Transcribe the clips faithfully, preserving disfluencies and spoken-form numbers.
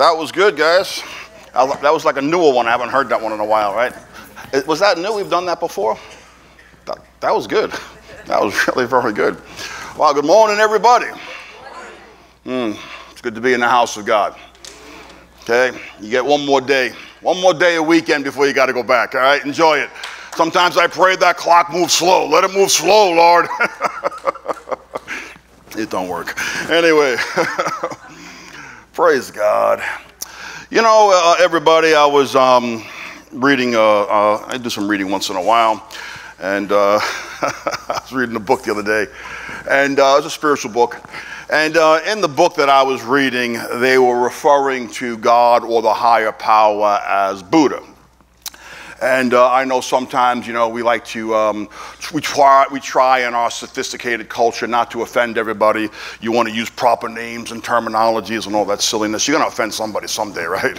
That was good, guys. I, that was like a newer one. I haven't heard that one in a while, right? It, was that new? We've done that before? That, that was good. That was really very good. Wow, good morning, everybody. Mm, it's good to be in the house of God. Okay, you get one more day. One more day a weekend before you got to go back, all right? Enjoy it. Sometimes I pray that clock moves slow. Let it move slow, Lord. It don't work. Anyway, praise God. You know, uh, everybody, I was um, reading, uh, uh, I do some reading once in a while, and uh, I was reading a book the other day, and uh, it was a spiritual book, and uh, in the book that I was reading, they were referring to God or the higher power as Buddha. And uh, I know sometimes, you know, we like to, um, we, try, we try in our sophisticated culture not to offend everybody. You want to use proper names and terminologies and all that silliness. You're going to offend somebody someday, right?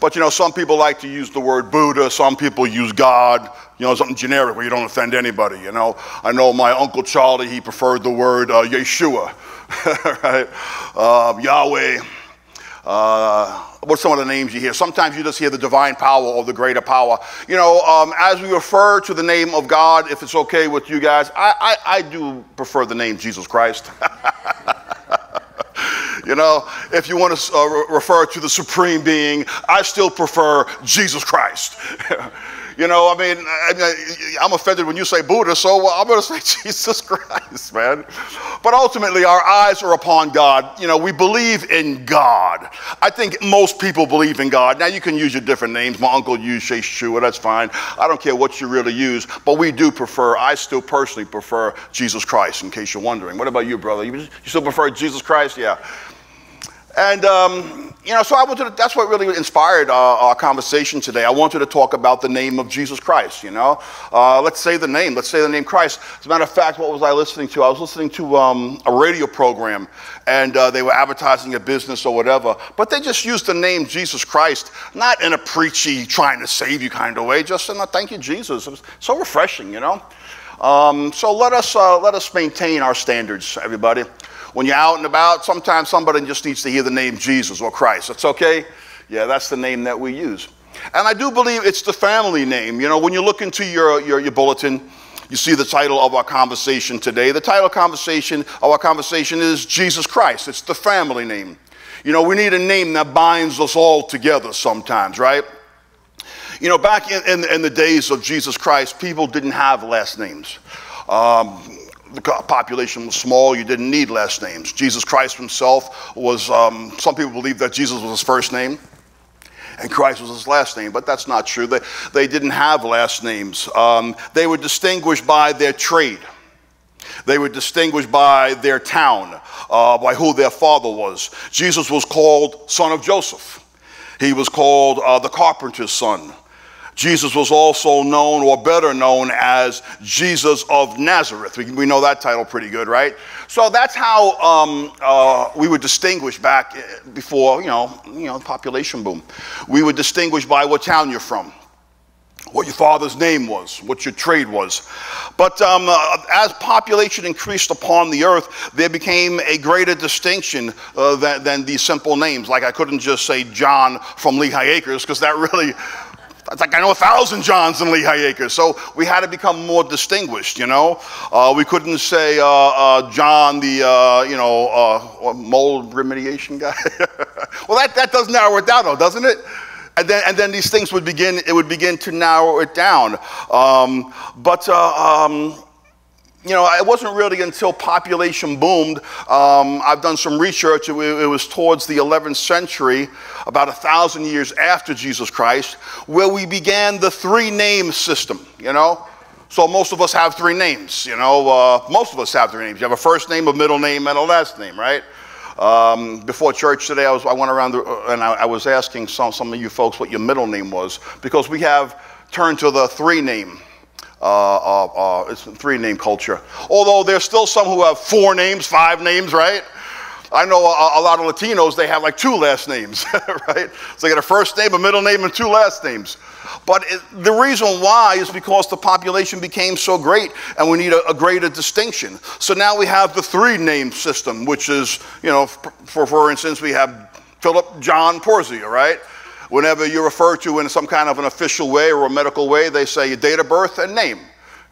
But, you know, some people like to use the word Buddha. Some people use God, you know, something generic where you don't offend anybody, you know. I know my Uncle Charlie, he preferred the word uh, Yeshua, right? Uh, Yahweh. Uh, what's some of the names you hear? Sometimes you just hear the divine power or the greater power. You know, um, as we refer to the name of God, if it's okay with you guys, I, I, I do prefer the name Jesus Christ. You know, if you want to uh, re refer to the Supreme Being, I still prefer Jesus Christ. You know, I mean, I, I'm offended when you say Buddha, so I'm going to say Jesus Christ, man. But ultimately, our eyes are upon God. You know, we believe in God. I think most people believe in God. Now, you can use your different names. My uncle used Yeshua. That's fine. I don't care what you really use, but we do prefer, I still personally prefer Jesus Christ, in case you're wondering. What about you, brother? You, you still prefer Jesus Christ? Yeah. And, um, you know, so I wanted to, that's what really inspired our, our conversation today. I wanted to talk about the name of Jesus Christ, you know. Uh, let's say the name. Let's say the name Christ. As a matter of fact, what was I listening to? I was listening to um, a radio program, and uh, they were advertising a business or whatever. But they just used the name Jesus Christ, not in a preachy, trying to save you kind of way, just in a thank you, Jesus. It was so refreshing, you know. Um, so let us, uh, let us maintain our standards, everybody. When you're out and about, sometimes somebody just needs to hear the name Jesus or Christ. That's okay? Yeah, that's the name that we use. And I do believe it's the family name. You know, when you look into your, your, your bulletin, you see the title of our conversation today. The title conversation of our conversation is Jesus Christ. It's the family name. You know, we need a name that binds us all together sometimes, right? You know, back in, in, in the days of Jesus Christ, people didn't have last names. Um... The population was small. You didn't need last names. Jesus Christ himself was, um, some people believe that Jesus was his first name and Christ was his last name, but that's not true. They, they didn't have last names. Um, they were distinguished by their trade. They were distinguished by their town, uh, by who their father was. Jesus was called son of Joseph. He was called uh, the carpenter's son. Jesus was also known, or better known, as Jesus of Nazareth. We, we know that title pretty good, right? So that's how um, uh, we would distinguish back before, you know, you know, population boom. We would distinguish by what town you're from, what your father's name was, what your trade was. But um, uh, as population increased upon the earth, there became a greater distinction uh, than, than these simple names. Like I couldn't just say John from Lehigh Acres, because that really... It's like I know a thousand Johns in Lehigh Acres, so we had to become more distinguished, you know. Uh, we couldn't say uh, uh, John the, uh, you know, uh, mold remediation guy. Well, that, that does narrow it down, though, doesn't it? And then, and then these things would begin, it would begin to narrow it down. Um, but, uh, um, you know, it wasn't really until population boomed. Um, I've done some research. It, it was towards the eleventh century, about a thousand years after Jesus Christ, where we began the three-name system, you know. So most of us have three names, you know. Uh, most of us have three names. You have a first name, a middle name, and a last name, right? Um, before church today, I, was, I went around the, and I, I was asking some, some of you folks what your middle name was, because we have turned to the three-name. Uh, uh, uh, it's three-name culture. Although there's still some who have four names, five names, right? I know a, a lot of Latinos, they have like two last names, right? So they got a first name, a middle name, and two last names. But it, the reason why is because the population became so great, and we need a, a greater distinction. So now we have the three-name system, which is, you know, for, for instance, we have Philip John Porzio, right? Whenever you refer to in some kind of an official way or a medical way, they say your date of birth and name.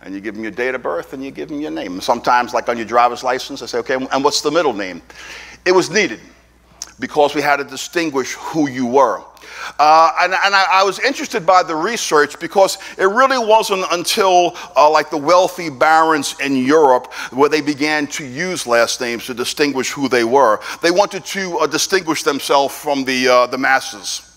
And you give them your date of birth and you give them your name. And sometimes, like on your driver's license, they say, okay, and what's the middle name? It was needed because we had to distinguish who you were. Uh, and and I, I was interested by the research because it really wasn't until uh, like the wealthy barons in Europe where they began to use last names to distinguish who they were. They wanted to uh, distinguish themselves from the, uh, the masses.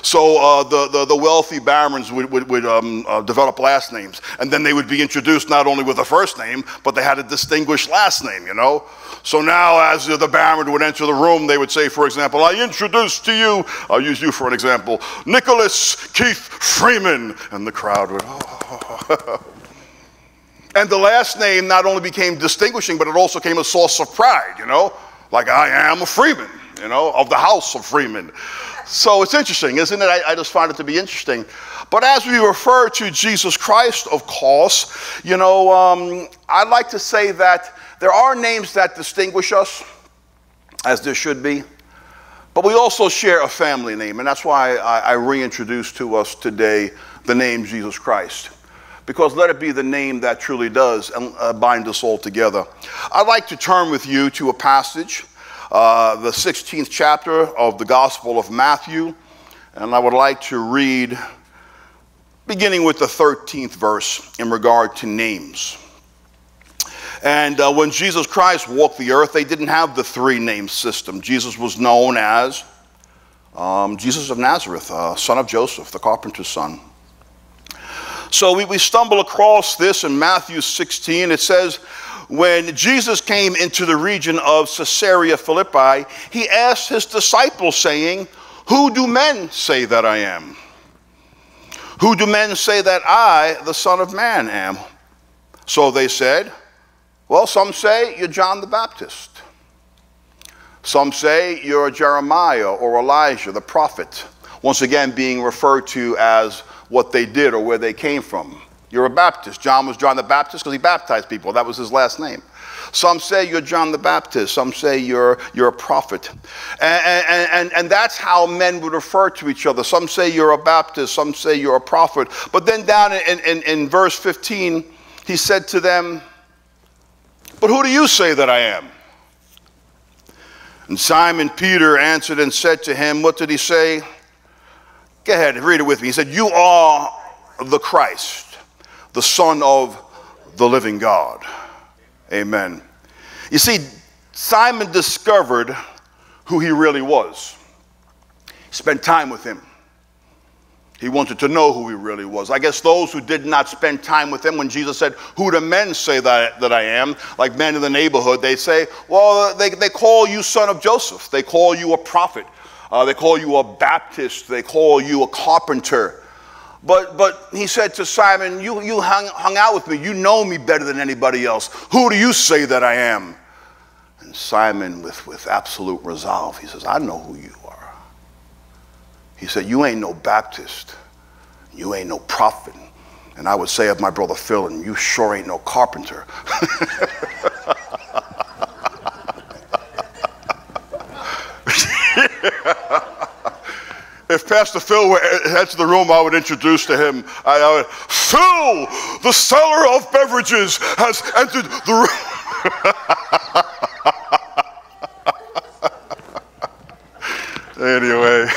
So uh, the, the, the wealthy barons would, would, would um, uh, develop last names, and then they would be introduced not only with a first name, but they had a distinguished last name, you know? So now as the baron would enter the room, they would say, for example, I introduce to you, I'll use you for an example, Nicholas Keith Freeman, and the crowd would, oh. And the last name not only became distinguishing, but it also became a source of pride, you know? Like, I am a Freeman, you know, of the house of Freeman. So it's interesting, isn't it? I, I just find it to be interesting. But as we refer to Jesus Christ, of course, you know, um, I'd like to say that there are names that distinguish us, as there should be, but we also share a family name, and that's why I, I reintroduced to us today the name Jesus Christ. Because let it be the name that truly does uh, bind us all together. I'd like to turn with you to a passage, Uh, the sixteenth chapter of the Gospel of Matthew, and I would like to read beginning with the thirteenth verse in regard to names. And uh, when Jesus Christ walked the earth, they didn't have the three name system. Jesus was known as um, Jesus of Nazareth, uh, son of Joseph, the carpenter's son. So we, we stumble across this in Matthew sixteen. It says, when Jesus came into the region of Caesarea Philippi, he asked his disciples, saying, who do men say that I am? Who do men say that I, the Son of Man, am? So they said, well, some say you're John the Baptist. Some say you're Jeremiah or Elijah, the prophet. Once again, being referred to as what they did or where they came from. You're a Baptist. John was John the Baptist because he baptized people. That was his last name. Some say you're John the Baptist. Some say you're, you're a prophet. And, and, and, and that's how men would refer to each other. Some say you're a Baptist. Some say you're a prophet. But then down in, in, in verse fifteen, he said to them, but who do you say that I am? And Simon Peter answered and said to him, what did he say? Go ahead, read it with me. He said, you are the Christ, the Son of the living God. Amen. You see, Simon discovered who he really was. He spent time with him. He wanted to know who he really was. I guess those who did not spend time with him, when Jesus said, who do men say that, that I am? Like men in the neighborhood, they say, well, they, they call you son of Joseph. They call you a prophet. Uh, they call you a Baptist. They call you a carpenter. But, but he said to Simon, you, you hung, hung out with me. You know me better than anybody else. Who do you say that I am? And Simon, with, with absolute resolve, he says, I know who you are. He said, you ain't no Baptist. You ain't no prophet. And I would say of my brother Phil, and you sure ain't no carpenter. If Pastor Phil were heads of the room, I would introduce to him. I, I would, Phil, the seller of beverages, has entered the room. Anyway,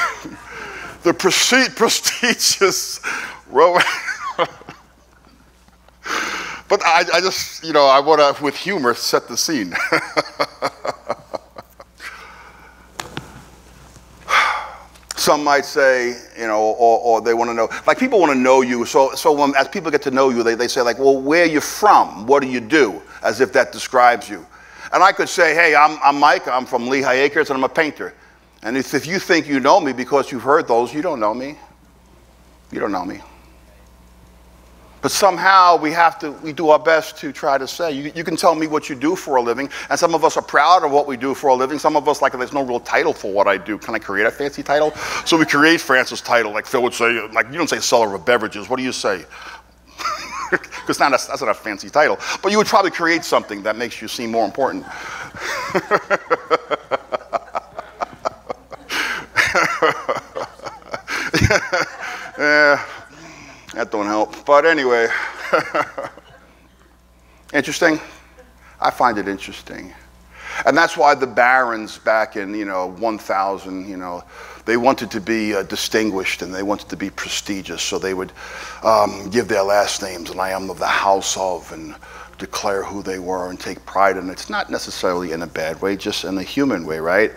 the prestigious row. But I, I just, you know, I want to, with humor, set the scene. Some might say, you know, or, or they want to know, like people want to know you. So, so when, as people get to know you, they, they say like, well, where are you from? What do you do? As if that describes you. And I could say, hey, I'm, I'm Mike. I'm from Lehigh Acres and I'm a painter. And if, if you think you know me because you've heard those, you don't know me. You don't know me. But somehow we have to, we do our best to try to say, you, you can tell me what you do for a living. And some of us are proud of what we do for a living. Some of us, like, there's no real title for what I do. Can I create a fancy title? So we create Francis' title. Like Phil would say, like, you don't say seller of beverages. What do you say? Because now that's, that's not a fancy title. But you would probably create something that makes you seem more important. Yeah, that don't help. But anyway, interesting. I find it interesting. And that's why the barons back in, you know, one thousand, you know, they wanted to be uh, distinguished and they wanted to be prestigious. So they would um, give their last names, and I am of the house of, and declare who they were and take pride in it. It's not necessarily in a bad way, just in a human way, right?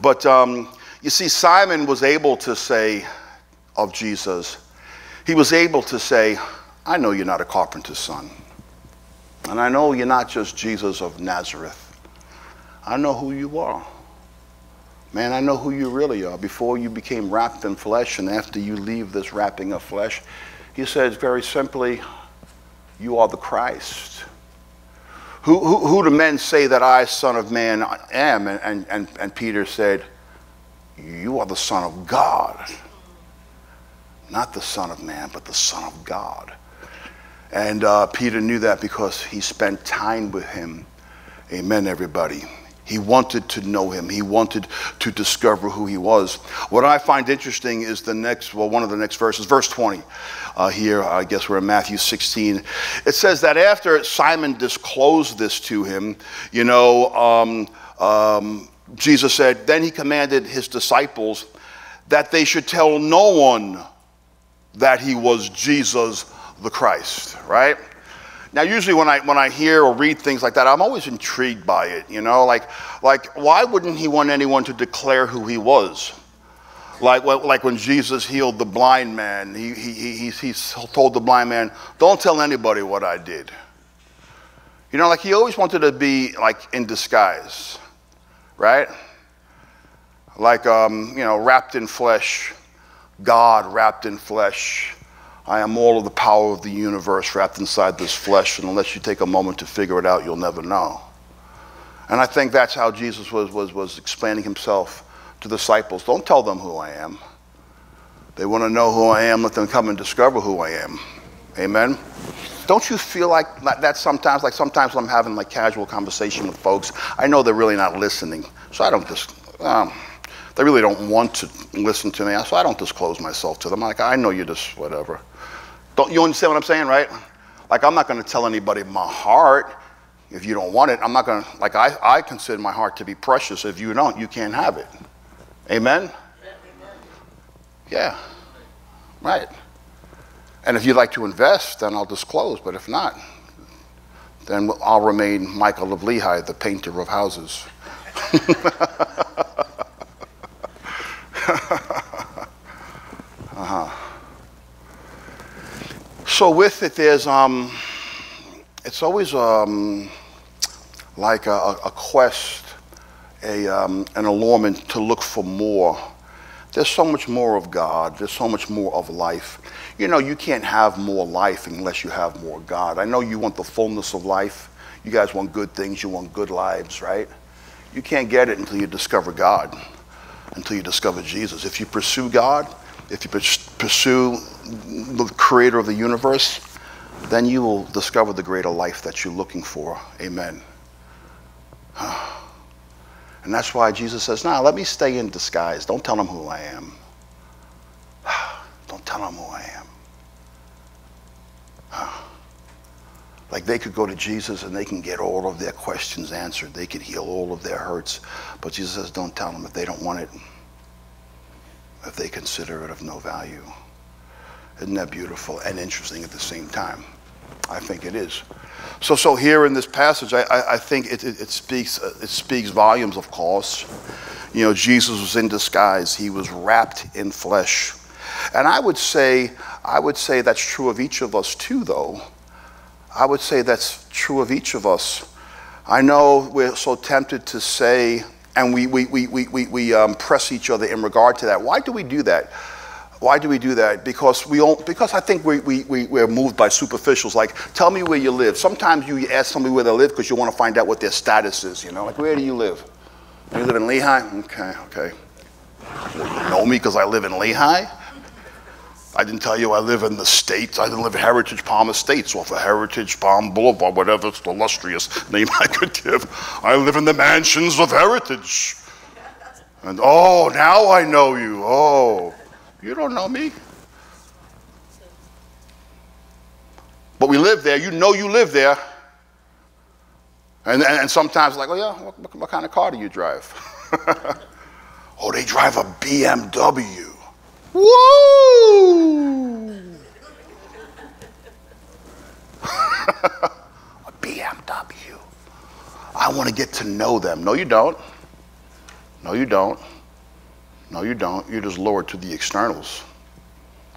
But um, you see, Simon was able to say of Jesus, he was able to say, I know you're not a carpenter's son. And I know you're not just Jesus of Nazareth. I know who you are. Man, I know who you really are. Before you became wrapped in flesh and after you leave this wrapping of flesh, he says very simply, you are the Christ. Who, who, who do men say that I, Son of Man, am? And, and, and Peter said, you are the Son of God. Not the Son of Man, but the Son of God. And uh, Peter knew that because he spent time with him. Amen, everybody. He wanted to know him. He wanted to discover who he was. What I find interesting is the next, well, one of the next verses, verse twenty. Uh, here, I guess we're in Matthew sixteen. It says that after Simon disclosed this to him, you know, um, um, Jesus said, then he commanded his disciples that they should tell no one that he was Jesus the Christ, right? Now, usually when I, when I hear or read things like that, I'm always intrigued by it, you know? Like, like why wouldn't he want anyone to declare who he was? Like, like when Jesus healed the blind man, he, he, he, he told the blind man, don't tell anybody what I did. You know, like he always wanted to be like in disguise, right? Like, um, you know, wrapped in flesh, God wrapped in flesh. I am all of the power of the universe wrapped inside this flesh, and unless you take a moment to figure it out, you'll never know. And I think that's how Jesus was, was, was explaining himself to the disciples. Don't tell them who I am. They want to know who I am, let them come and discover who I am. Amen? Don't you feel like that sometimes? Like sometimes when I'm having like casual conversation with folks, I know they're really not listening, so I don't just... Um, they really don't want to listen to me, so I don't disclose myself to them. Like, I know you're just whatever. Don't you understand what I'm saying, right? Like, I'm not going to tell anybody my heart if you don't want it. I'm not going to, like, I, I consider my heart to be precious. If you don't, you can't have it. Amen? Yeah. Right. And if you'd like to invest, then I'll disclose. But if not, then I'll remain Michael of Lehigh, the painter of houses. Uh-huh. So with it, there's um, it's always um, like a, a quest, a um, an allurement to look for more. There's so much more of God. There's so much more of life. You know, you can't have more life unless you have more God. I know you want the fullness of life. You guys want good things. You want good lives, right? You can't get it until you discover God. Until you discover Jesus. If you pursue God, if you pursue the creator of the universe, then you will discover the greater life that you're looking for. Amen. And that's why Jesus says, nah, let me stay in disguise. Don't tell them who I am. Don't tell them who I am. Like they could go to Jesus and they can get all of their questions answered. They could heal all of their hurts. But Jesus says, don't tell them if they don't want it, if they consider it of no value. Isn't that beautiful and interesting at the same time? I think it is. So, so here in this passage, I, I, I think it, it, it, speaks, it speaks volumes, of course. You know, Jesus was in disguise. He was wrapped in flesh. And I would say, I would say that's true of each of us too, though. I would say that's true of each of us. I know we're so tempted to say, and we, we, we, we, we, we um, press each other in regard to that. Why do we do that? Why do we do that? Because we don't, because I think we, we, we, we're moved by superficials. Like, tell me where you live. Sometimes you ask somebody where they live because you want to find out what their status is, you know? Like, where do you live? You live in Lehigh? Okay, okay. Well, you know me because I live in Lehigh? I didn't tell you I live in the States. I live in Heritage Palm Estates off of Heritage Palm Boulevard, whatever it's the illustrious name I could give. I live in the mansions of Heritage. And oh, now I know you. Oh, You don't know me. But we live there. You know you live there. And, and, and sometimes like, oh, yeah, what, what, what kind of car do you drive? Oh, they drive a B M W. Woo! A B M W. I want to get to know them. No, you don't. No, you don't. No, you don't. You're just lured to the externals.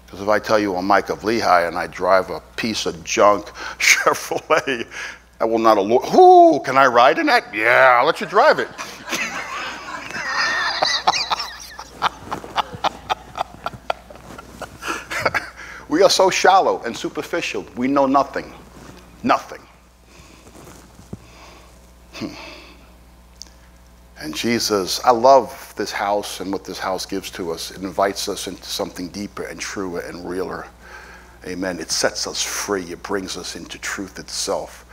Because if I tell you I'm Mike of Lehigh and I drive a piece of junk Chevrolet, I will not allure. Ooh, can I ride in that? Yeah, I'll let you drive it. We are so shallow and superficial. We know nothing. Nothing. Hmm. And Jesus, I love this house and what this house gives to us. It invites us into something deeper and truer and realer. Amen. It sets us free. It brings us into truth itself.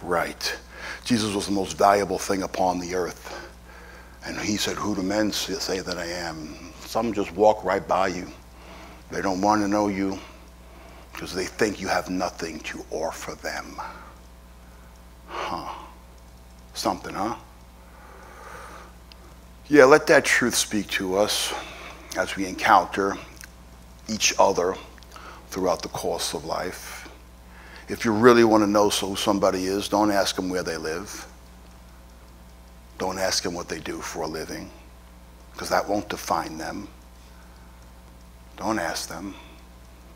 Right. Jesus was the most valuable thing upon the earth. And he said, who do men say that I am? Some just walk right by you. They don't want to know you because they think you have nothing to offer them. Huh. Something, huh? Yeah, let that truth speak to us as we encounter each other throughout the course of life. If you really want to know who somebody is, don't ask them where they live. Don't ask them what they do for a living, because that won't define them. Don't ask them.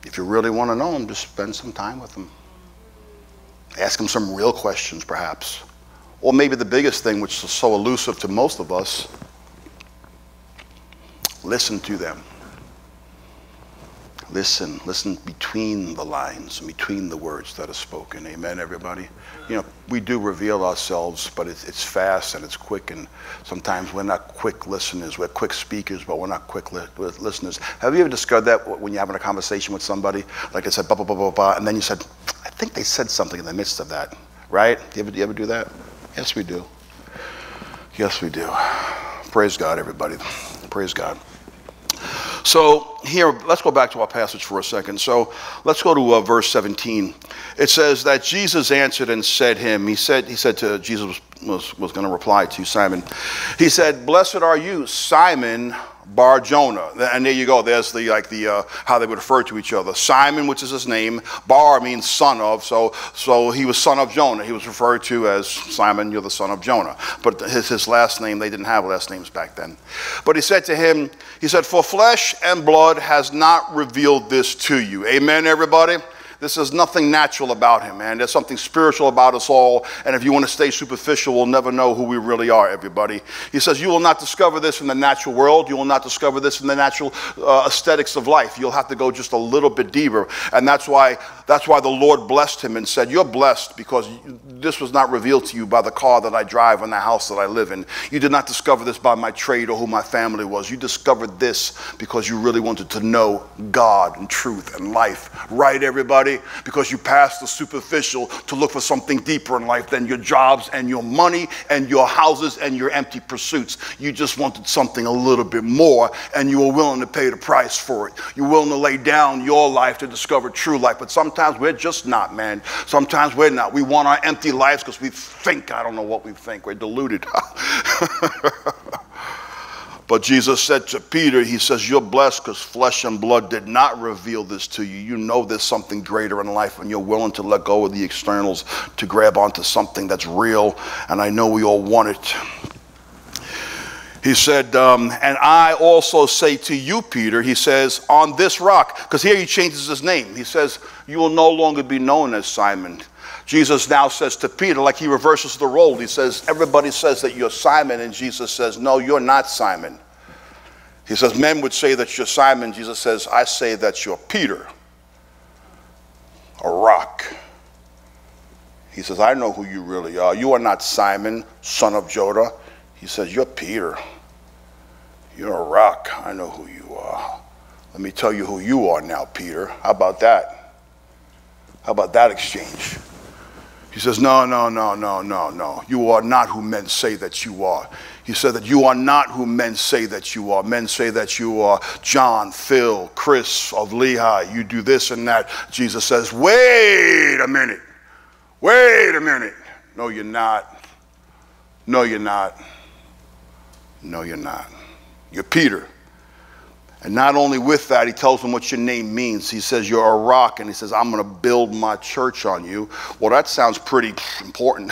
If you really want to know them, just spend some time with them. Ask them some real questions, perhaps. Or maybe the biggest thing, which is so elusive to most of us, listen to them. Listen, listen between the lines, between the words that are spoken. Amen, everybody? You know, we do reveal ourselves, but it's, it's fast and it's quick, and sometimes we're not quick listeners. We're quick speakers, but we're not quick li listeners. Have you ever discovered that when you're having a conversation with somebody, like they said, blah, blah, blah, blah, blah, and then you said, I think they said something in the midst of that, right? Do you ever, you ever do that? Yes, we do. Yes, we do. Praise God, everybody. Praise God. So here, let's go back to our passage for a second. So let's go to uh, verse seventeen. It says that Jesus answered and said him, he said, he said to Jesus was, was going to reply to Simon. He said, blessed are you, Simon Bar Jonah. And there you go. There's the, like the, uh, how they would refer to each other. Simon, which is his name. Bar means son of. So, so he was son of Jonah. He was referred to as Simon, you're the son of Jonah. But his, his last name, they didn't have last names back then. But he said to him, he said, for flesh and blood has not revealed this to you. Amen, everybody. This is nothing natural about him, man. There's something spiritual about us all. And if you want to stay superficial, we'll never know who we really are, everybody. He says, you will not discover this in the natural world. You will not discover this in the natural uh, aesthetics of life. You'll have to go just a little bit deeper. And that's why, that's why the Lord blessed him and said, you're blessed because this was not revealed to you by the car that I drive and the house that I live in. You did not discover this by my trade or who my family was. You discovered this because you really wanted to know God and truth and life. Right, everybody? Because you pass the superficial to look for something deeper in life than your jobs and your money and your houses and your empty pursuits. You just wanted something a little bit more, and you were willing to pay the price for it. You're willing to lay down your life to discover true life. But sometimes we're just not, man. Sometimes we're not. We want our empty lives because we think, I don't know what we think. We're deluded. But Jesus said to Peter, he says, you're blessed because flesh and blood did not reveal this to you. You know there's something greater in life, and you're willing to let go of the externals to grab onto something that's real. And I know we all want it. He said, um, and I also say to you, Peter, he says, on this rock, because here he changes his name. He says, you will no longer be known as Simon. Jesus now says to Peter, like he reverses the role. He says, everybody says that you're Simon, and Jesus says, no, you're not Simon. He says, men would say that you're Simon. Jesus says, I say that you're Peter, a rock. He says, I know who you really are. You are not Simon, son of Jonah. He says, you're Peter. You're a rock. I know who you are. Let me tell you who you are now, Peter. How about that? How about that exchange? He says, no, no, no, no, no, no. You are not who men say that you are. He said that you are not who men say that you are. Men say that you are John, Phil, Chris of Lehigh. You do this and that. Jesus says, wait a minute. Wait a minute. No, you're not. No, you're not. No, you're not. You're Peter. And not only with that, he tells them what your name means. He says, you're a rock, and he says, I'm going to build my church on you. Well, that sounds pretty important.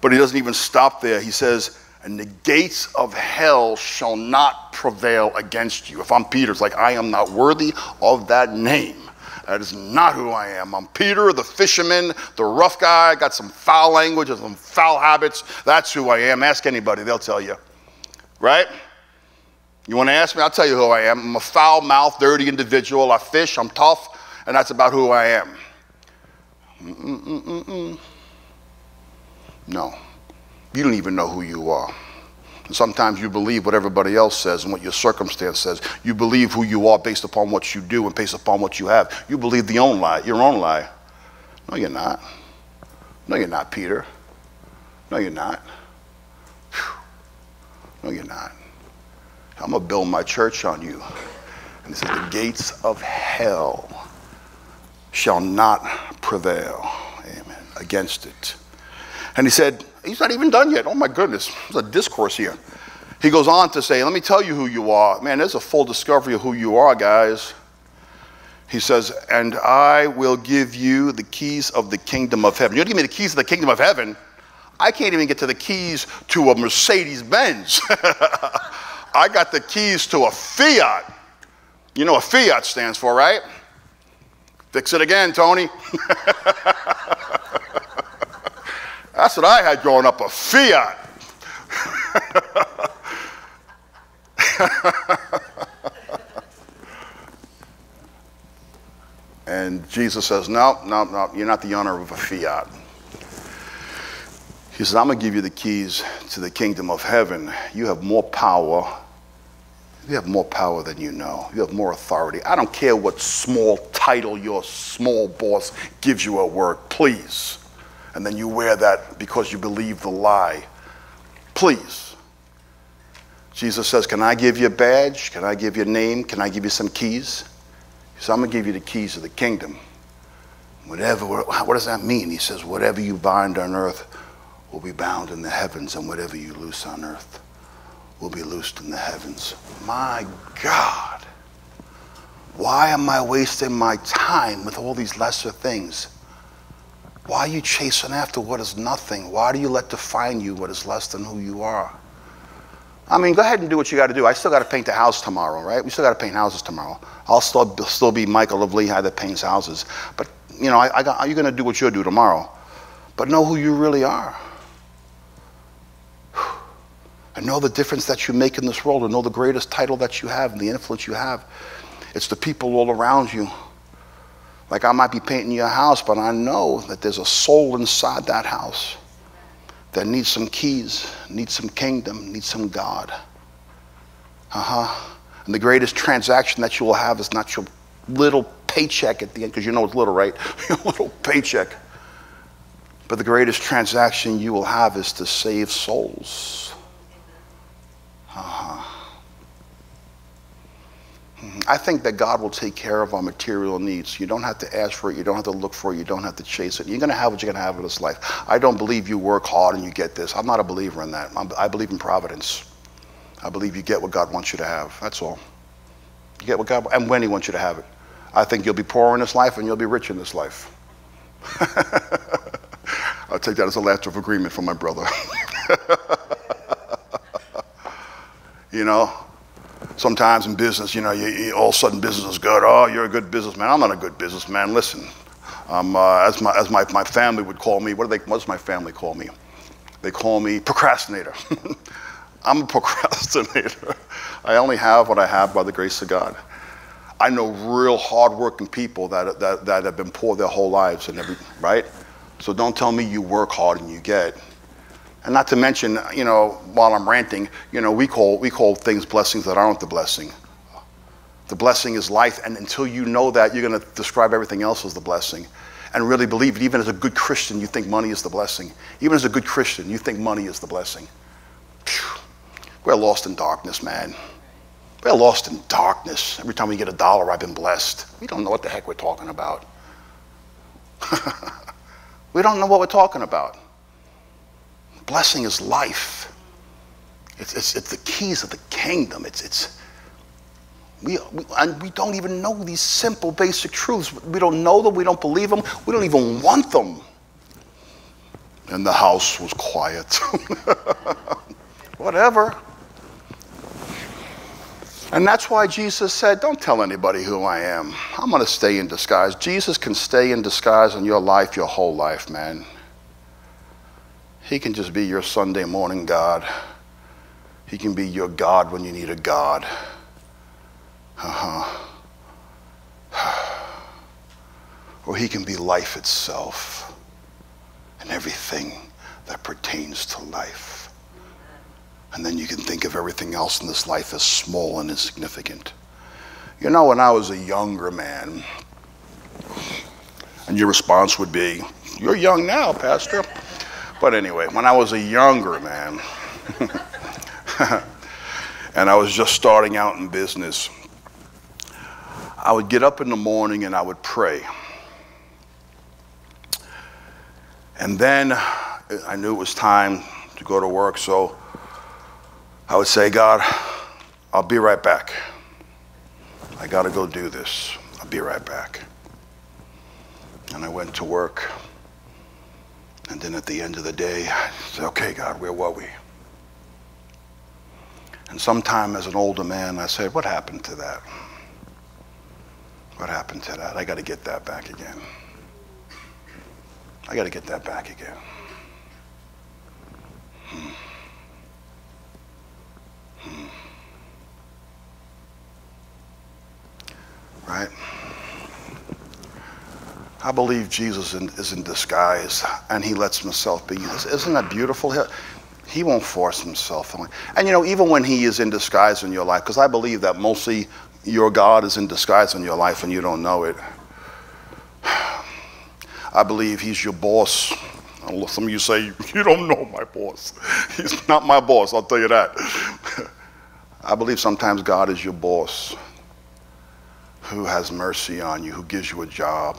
But he doesn't even stop there. He says, and the gates of hell shall not prevail against you. If I'm Peter, it's like, I am not worthy of that name. That is not who I am. I'm Peter, the fisherman, the rough guy. I got some foul language and some foul habits. That's who I am. Ask anybody. They'll tell you. Right? You want to ask me? I'll tell you who I am. I'm a foul-mouthed, dirty individual. I fish. I'm tough. And that's about who I am. Mm-mm-mm-mm. No. You don't even know who you are. And sometimes you believe what everybody else says and what your circumstance says. You believe who you are based upon what you do and based upon what you have. You believe the own lie, your own lie. No, you're not. No, you're not, Peter. No, you're not. Whew. No, you're not. I'm going to build my church on you. And it says, the gates of hell shall not prevail, amen, against it. And he said, he's not even done yet. Oh, my goodness. There's a discourse here. He goes on to say, let me tell you who you are. Man, there's a full discovery of who you are, guys. He says, and I will give you the keys of the kingdom of heaven. You're going to give me the keys of the kingdom of heaven? I can't even get to the keys to a Mercedes Benz. I got the keys to a Fiat. You know what Fiat stands for, right? Fix it again, Tony. That's what I had growing up, a Fiat. And Jesus says, no, no, no, you're not the owner of a Fiat. He says, I'm going to give you the keys to the kingdom of heaven. You have more power. You have more power than you know. You have more authority. I don't care what small title your small boss gives you at work, please. And then you wear that because you believe the lie. Please. Jesus says, can I give you a badge? Can I give you a name? Can I give you some keys? He says, I'm going to give you the keys of the kingdom. Whatever, what does that mean? He says, whatever you bind on earth will be bound in the heavens, and whatever you loose on earth will be loosed in the heavens. My God, why am I wasting my time with all these lesser things? Why are you chasing after what is nothing? Why do you let define you what is less than who you are? I mean, go ahead and do what you got to do. I still got to paint the house tomorrow, right? We still got to paint houses tomorrow. I'll still, still be Michael of Lehigh that paints houses. But, you know, I, I got, you're going to do what you'll do tomorrow. But know who you really are. And know the difference that you make in this world, and know the greatest title that you have and the influence you have. It's the people all around you. Like, I might be painting your house, but I know that there's a soul inside that house that needs some keys, needs some kingdom, needs some God. Uh-huh. And the greatest transaction that you will have is not your little paycheck at the end, because you know it's little, right? Your little paycheck. But the greatest transaction you will have is to save souls. Uh-huh. I think that God will take care of our material needs. You don't have to ask for it. You don't have to look for it. You don't have to chase it. You're going to have what you're going to have in this life. I don't believe you work hard and you get this. I'm not a believer in that. I'm, I believe in providence. I believe you get what God wants you to have. That's all. You get what God and when He wants you to have it. I think you'll be poor in this life and you'll be rich in this life. I'll take that as a letter of agreement from my brother. You know, sometimes in business, you know, you, you, all of a sudden business is good. Oh, you're a good businessman. I'm not a good businessman. Listen, um, uh, as, my, as my, my family would call me, what do they, what does my family call me? They call me procrastinator. I'm a procrastinator. I only have what I have by the grace of God. I know real hardworking people that, that, that have been poor their whole lives and everything, right? So don't tell me you work hard and you get. And not to mention, you know, while I'm ranting, you know, we call, we call things blessings that aren't the blessing. The blessing is life, and until you know that, you're going to describe everything else as the blessing. and really believe it. Even as a good Christian, you think money is the blessing. Even as a good Christian, you think money is the blessing. Phew. We're lost in darkness, man. We're lost in darkness. Every time we get a dollar, I've been blessed. We don't know what the heck we're talking about. We don't know what we're talking about. Blessing is life. It's, it's, it's the keys of the kingdom. It's, it's, we, we, and we don't even know these simple, basic truths. We don't know them. We don't believe them. We don't even want them. And the house was quiet. Whatever. And that's why Jesus said, don't tell anybody who I am. I'm going to stay in disguise. Jesus can stay in disguise in your life, your whole life, man. He can just be your Sunday morning God. He can be your God when you need a God. Uh-huh. Or he can be life itself and everything that pertains to life. And then you can think of everything else in this life as small and insignificant. You know, when I was a younger man, and your response would be, you're young now, Pastor. But anyway, when I was a younger man, and I was just starting out in business, I would get up in the morning and I would pray. And then I knew it was time to go to work, so I would say, God, I'll be right back. I gotta go do this. I'll be right back. And I went to work. And then at the end of the day, I said, okay, God, where were we? And sometime as an older man, I said, what happened to that? What happened to that? I got to get that back again. I got to get that back again. Hmm. Hmm. Right? I believe Jesus is in disguise, and he lets himself be. Isn't that beautiful? He won't force himself. And you know, even when he is in disguise in your life, because I believe that mostly your God is in disguise in your life and you don't know it. I believe he's your boss. Some of you say, you don't know my boss. He's not my boss, I'll tell you that. I believe sometimes God is your boss who has mercy on you, who gives you a job.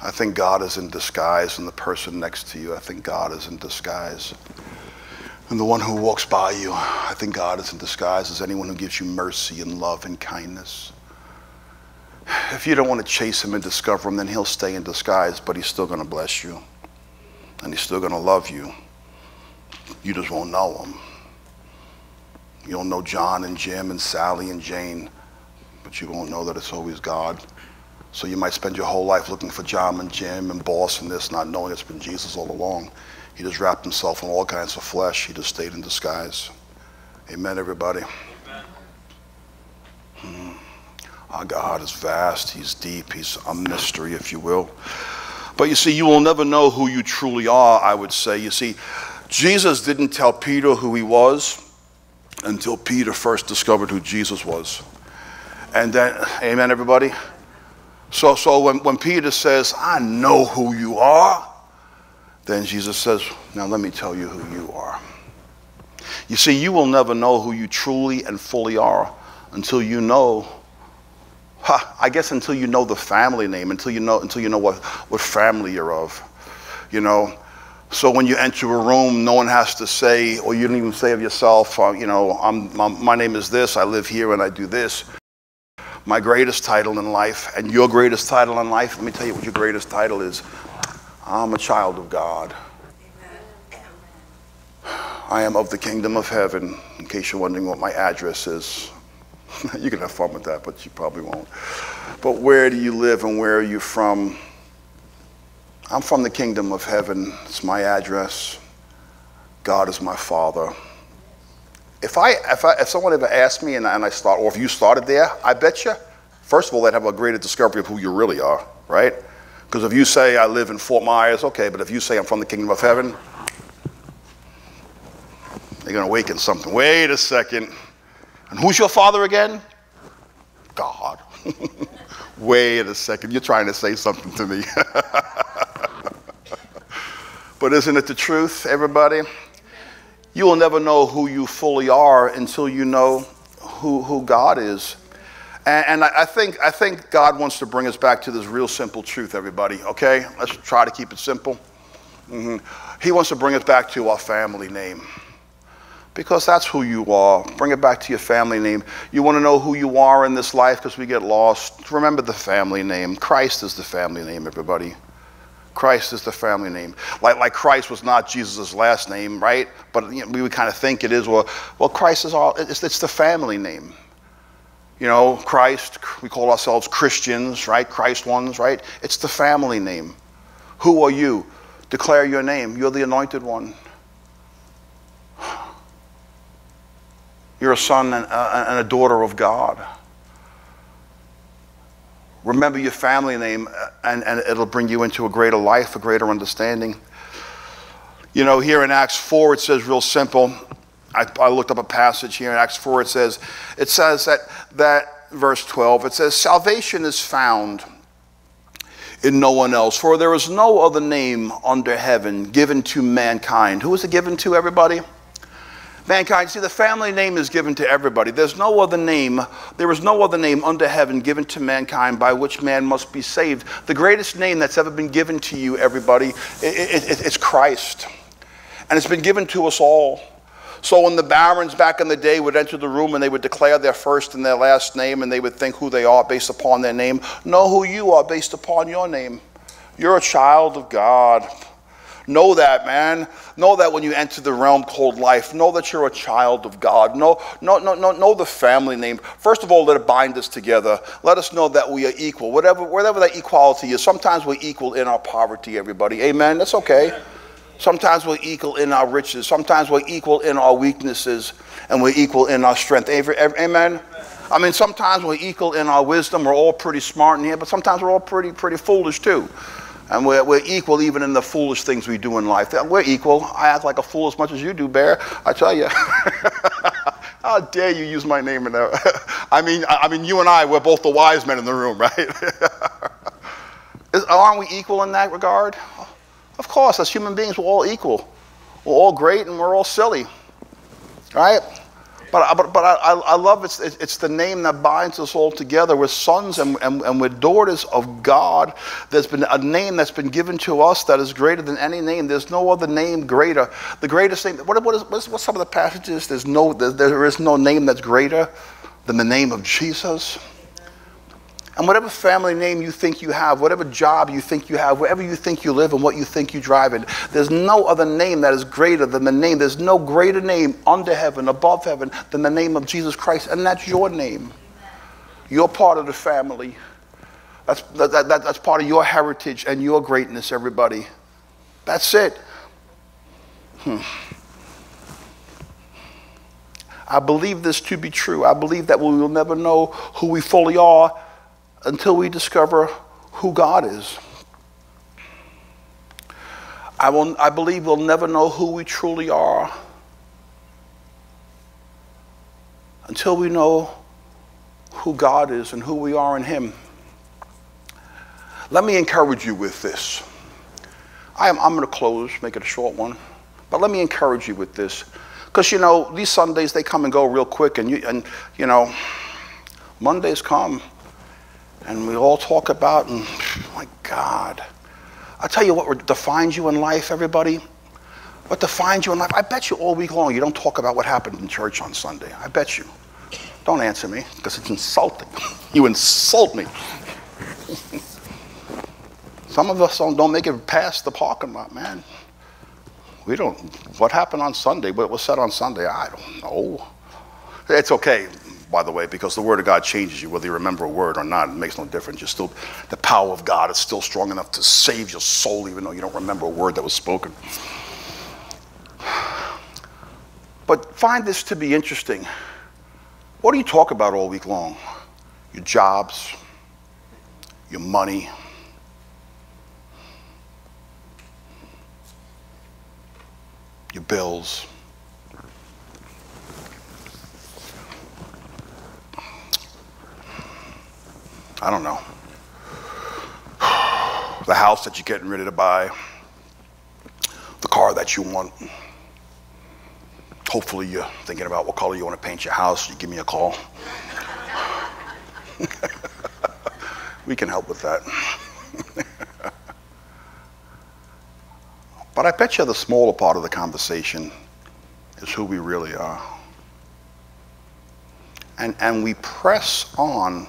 I think God is in disguise in the person next to you. I think God is in disguise. And the one who walks by you, I think God is in disguise as anyone who gives you mercy and love and kindness. If you don't want to chase him and discover him, then he'll stay in disguise, but he's still going to bless you. And he's still going to love you. You just won't know him. You don't know John and Jim and Sally and Jane, but you won't know that it's always God. So you might spend your whole life looking for John and Jim and boss and this, not knowing it's been Jesus all along. He just wrapped himself in all kinds of flesh. He just stayed in disguise. Amen, everybody. Amen. Mm. Our God is vast. He's deep. He's a mystery, if you will. But you see, you will never know who you truly are, I would say. You see, Jesus didn't tell Peter who he was until Peter first discovered who Jesus was. And then, amen, everybody. So, so when, when Peter says, I know who you are, then Jesus says, now let me tell you who you are. You see, you will never know who you truly and fully are until you know, ha, I guess until you know the family name, until you know, until you know what, what family you're of, you know. So when you enter a room, no one has to say, or you don't even say of yourself, uh, you know, I'm, my, my name is this, I live here and I do this. My greatest title in life, and your greatest title in life, let me tell you what your greatest title is. I'm a child of God. I am of the kingdom of heaven, in case you're wondering what my address is. You can have fun with that, but you probably won't. But where do you live and where are you from? I'm from the kingdom of heaven. It's my address. God is my Father. If, I, if, I, if someone ever asked me and I, and I start, or if you started there, I bet you, first of all, they'd have a greater discovery of who you really are, right? Because if you say, I live in Fort Myers, okay, but if you say I'm from the kingdom of heaven, they're going to awaken something. Wait a second. And who's your Father again? God. Wait a second, you're trying to say something to me. But isn't it the truth, everybody? You will never know who you fully are until you know who, who God is. And, and I, I, think, I think God wants to bring us back to this real simple truth, everybody, okay? Let's try to keep it simple. Mm-hmm. He wants to bring us back to our family name, because that's who you are. Bring it back to your family name. You want to know who you are in this life, because we get lost. Remember the family name. Christ is the family name, everybody. Christ is the family name. Like, like Christ was not Jesus' last name, right? But you know, we would kind of think it is. Well, well Christ is all, it's, it's the family name. You know, Christ, we call ourselves Christians, right? Christ ones, right? It's the family name. Who are you? Declare your name. You're the anointed one. You're a son and a daughter of God. Remember your family name, and, and it'll bring you into a greater life, a greater understanding. You know, here in Acts four, it says real simple. I, I looked up a passage here in Acts four. It says, it says that, that verse twelve, it says, salvation is found in no one else, for there is no other name under heaven given to mankind. Who is it given to, everybody? Mankind. See, the family name is given to everybody. There's no other name. There is no other name under heaven given to mankind by which man must be saved. The greatest name that's ever been given to you, everybody, it, it, it's Christ. And it's been given to us all. So when the barons back in the day would enter the room and they would declare their first and their last name, and they would think who they are based upon their name. Know who you are based upon your name. You're a child of God. Know that, man. Know that when you enter the realm called life. Know that you're a child of God. Know, know, know, know, know the family name. First of all, let it bind us together. Let us know that we are equal. Whatever, whatever that equality is, sometimes we're equal in our poverty, everybody. Amen? That's okay. Sometimes we're equal in our riches. Sometimes we're equal in our weaknesses, and we're equal in our strength. Amen? I mean, sometimes we're equal in our wisdom. We're all pretty smart in here, but sometimes we're all pretty, pretty foolish, too. And we're, we're equal even in the foolish things we do in life. We're equal. I act like a fool as much as you do, Bear. I tell you. How dare you use my name in that? I mean, I mean, you and I, we're both the wise men in the room, right? Is, aren't we equal in that regard? Of course, as human beings, we're all equal. We're all great and we're all silly, right? But, but, but I, I love it's, it's the name that binds us all together. We're sons and, and, and we're daughters of God. There's been a name that's been given to us that is greater than any name. There's no other name greater. The greatest name, what, what is, what's, what's some of the passages? There's no, there, there is no name that's greater than the name of Jesus. And whatever family name you think you have, whatever job you think you have, wherever you think you live and what you think you drive in, there's no other name that is greater than the name. There's no greater name under heaven, above heaven, than the name of Jesus Christ. And that's your name. You're part of the family. That's, that, that, that's part of your heritage and your greatness, everybody. That's it. Hmm. I believe this to be true. I believe that we will never know who we fully are until we discover who God is. I, will, I believe we'll never know who we truly are until we know who God is and who we are in Him. Let me encourage you with this. I am, I'm going to close, make it a short one, but let me encourage you with this. Because, you know, these Sundays, they come and go real quick, and, you, and you know, Mondays come. And we all talk about, and oh my God. I'll tell you what defines you in life, everybody. What defines you in life? I bet you all week long you don't talk about what happened in church on Sunday. I bet you. Don't answer me, because it's insulting. You insult me. Some of us don't, don't make it past the parking lot, man. We don't. What happened on Sunday? What was said on Sunday? I don't know. It's okay, by the way, because the Word of God changes you, whether you remember a word or not. It makes no difference. You're still, the power of God is still strong enough to save your soul, even though you don't remember a word that was spoken. But find this to be interesting. What do you talk about all week long? Your jobs, your money, your bills. I don't know. the house that you're getting ready to buy, the car that you want. Hopefully you're thinking about what color you want to paint your house. You give me a call. We can help with that. But I bet you the smaller part of the conversation is who we really are. And, and we press on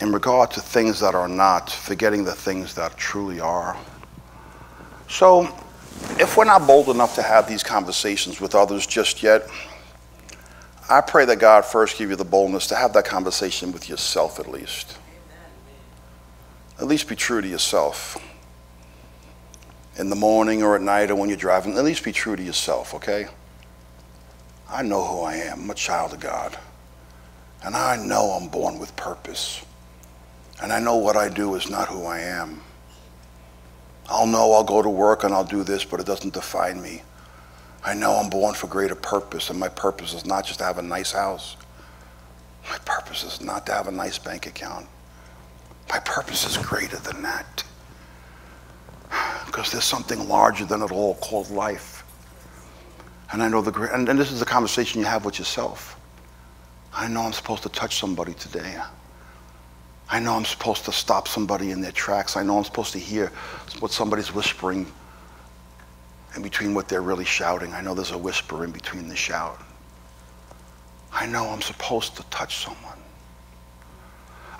in regard to things that are not, forgetting the things that truly are. So if we're not bold enough to have these conversations with others just yet, I pray that God first give you the boldness to have that conversation with yourself at least. At least be true to yourself. In the morning or at night or when you're driving, at least be true to yourself, okay? I know who I am. I'm a child of God. And I know I'm born with purpose. And I know what I do is not who I am. I'll know I'll go to work and I'll do this, but it doesn't define me. I know I'm born for greater purpose, and my purpose is not just to have a nice house. My purpose is not to have a nice bank account. My purpose is greater than that. Because there's something larger than it all called life. And I know the great, and, and this is the conversation you have with yourself. I know I'm supposed to touch somebody today. I know I'm supposed to stop somebody in their tracks. I know I'm supposed to hear what somebody's whispering in between what they're really shouting. I know there's a whisper in between the shout. I know I'm supposed to touch someone.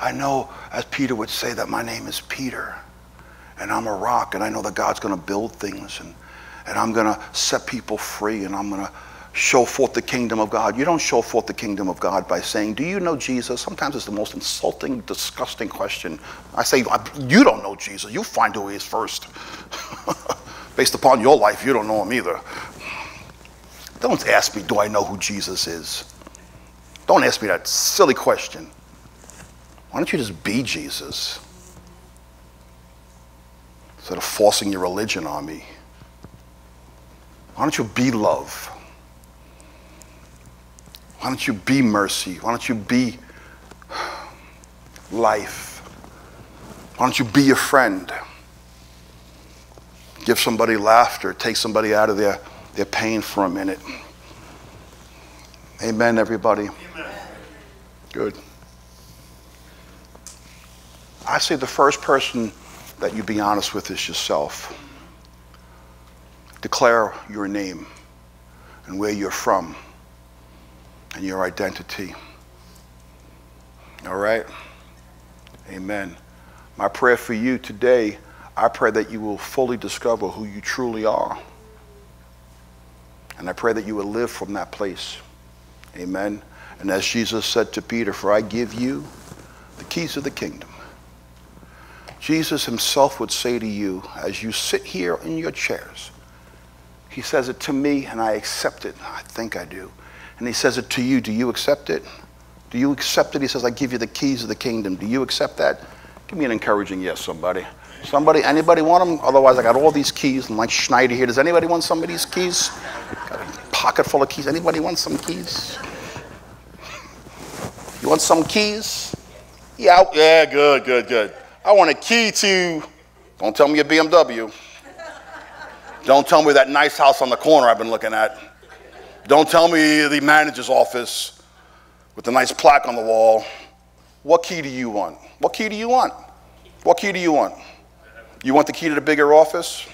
I know, as Peter would say, that my name is Peter, and I'm a rock, and I know that God's going to build things, and, and I'm going to set people free, and I'm going to show forth the kingdom of God. You don't show forth the kingdom of God by saying, do you know Jesus? Sometimes it's the most insulting, disgusting question. I say, you don't know Jesus. You find who he is first. Based upon your life, you don't know him either. Don't ask me, do I know who Jesus is? Don't ask me that silly question. Why don't you just be Jesus? Instead of forcing your religion on me. Why don't you be love? Why don't you be mercy? Why don't you be life? Why don't you be a friend? Give somebody laughter. Take somebody out of their, their pain for a minute. Amen, everybody. Amen. Good. I say the first person that you be honest with is yourself. Declare your name and where you're from and your identity. All right? Amen. My prayer for you today, I pray that you will fully discover who you truly are. And I pray that you will live from that place. Amen. And as Jesus said to Peter, for I give you the keys of the kingdom. Jesus himself would say to you, as you sit here in your chairs, he says it to me and I accept it. I think I do. And he says it to you. Do you accept it? Do you accept it? He says, I give you the keys of the kingdom. Do you accept that? Give me an encouraging yes, somebody. Somebody, anybody want them? Otherwise, I got all these keys. I'm like Schneider here. Does anybody want some of these keys? Got a pocket full of keys. Anybody want some keys? You want some keys? Yeah, yeah, good, good, good. I want a key to, don't tell me your B M W. Don't tell me that nice house on the corner I've been looking at. Don't tell me the manager's office with the nice plaque on the wall. What key do you want? What key do you want? What key do you want? You want the key to the bigger office?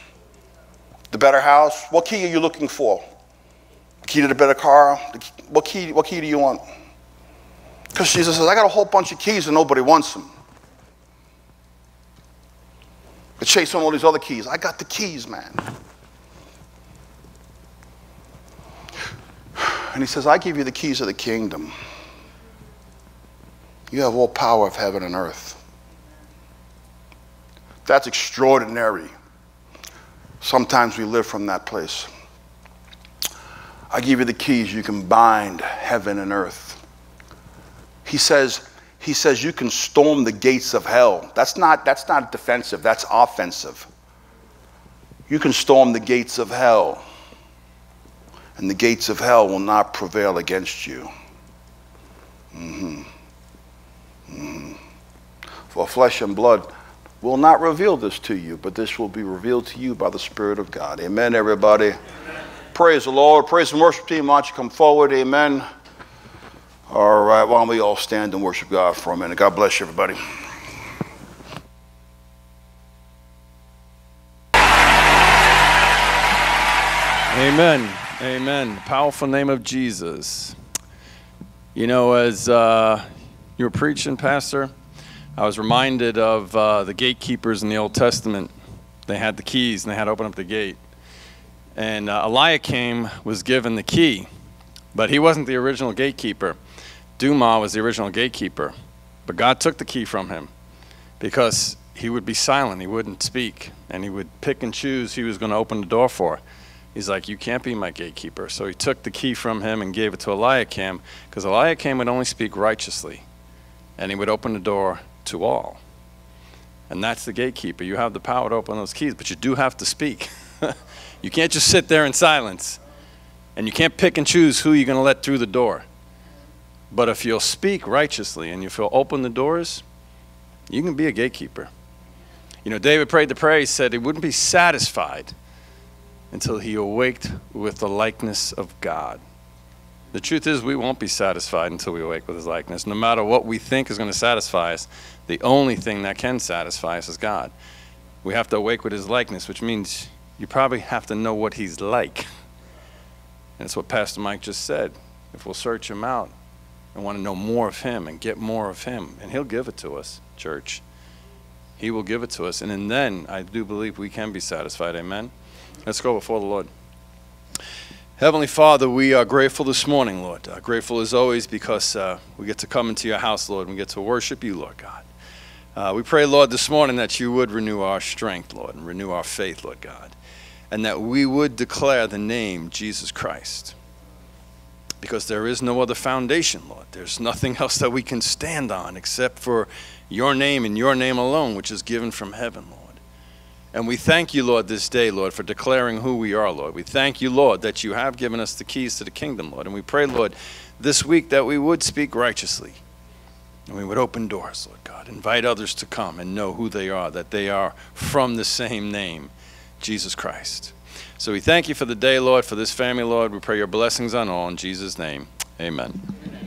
The better house? What key are you looking for? The key to the better car? The key, what key, what key do you want? Because Jesus says, I got a whole bunch of keys and nobody wants them. They're chasing all these other keys. I got the keys, man. And he says, I give you the keys of the kingdom. You have all power of heaven and earth. That's extraordinary. Sometimes we live from that place. I give you the keys. You can bind heaven and earth. He says, he says you can storm the gates of hell. That's not, that's not defensive. That's offensive. You can storm the gates of hell. And the gates of hell will not prevail against you. Mm-hmm. Mm-hmm. For flesh and blood will not reveal this to you, but this will be revealed to you by the Spirit of God. Amen, everybody. Amen. Praise the Lord. Praise the worship team. Why don't you come forward? Amen. All right. Why don't we all stand and worship God for a minute? God bless you, everybody. Amen. Amen. Powerful name of Jesus. You know, as uh, you were preaching, Pastor, I was reminded of uh, the gatekeepers in the Old Testament. They had the keys, and they had to open up the gate. And uh, Eliakim was given the key, but he wasn't the original gatekeeper. Dumah was the original gatekeeper, but God took the key from him because he would be silent. He wouldn't speak, and he would pick and choose who he was going to open the door for. He's like, you can't be my gatekeeper. So he took the key from him and gave it to Eliakim, because Eliakim would only speak righteously, and he would open the door to all. And that's the gatekeeper. You have the power to open those keys, but you do have to speak. You can't just sit there in silence, and you can't pick and choose who you're going to let through the door. But if you'll speak righteously and if you'll open the doors, you can be a gatekeeper. You know, David prayed the prayer. He said he wouldn't be satisfied until he awaked with the likeness of God. The truth is, we won't be satisfied until we awake with his likeness. No matter what we think is going to satisfy us, the only thing that can satisfy us is God. We have to awake with his likeness, which means you probably have to know what he's like. And that's what Pastor Mike just said. If we'll search him out and want to know more of him and get more of him, and he'll give it to us, church. He will give it to us. And, and then I do believe we can be satisfied. Amen. Let's go before the Lord. Heavenly Father, we are grateful this morning, Lord. Uh, grateful as always, because uh, we get to come into your house, Lord, and we get to worship you, Lord God. Uh, we pray, Lord, this morning that you would renew our strength, Lord, and renew our faith, Lord God, and that we would declare the name Jesus Christ, because there is no other foundation, Lord. There's nothing else that we can stand on except for your name and your name alone, which is given from heaven, Lord. And we thank you, Lord, this day, Lord, for declaring who we are, Lord. We thank you, Lord, that you have given us the keys to the kingdom, Lord. And we pray, Lord, this week that we would speak righteously and we would open doors, Lord God. Invite others to come and know who they are, that they are from the same name, Jesus Christ. So we thank you for the day, Lord, for this family, Lord. We pray your blessings on all in Jesus' name. Amen. Amen.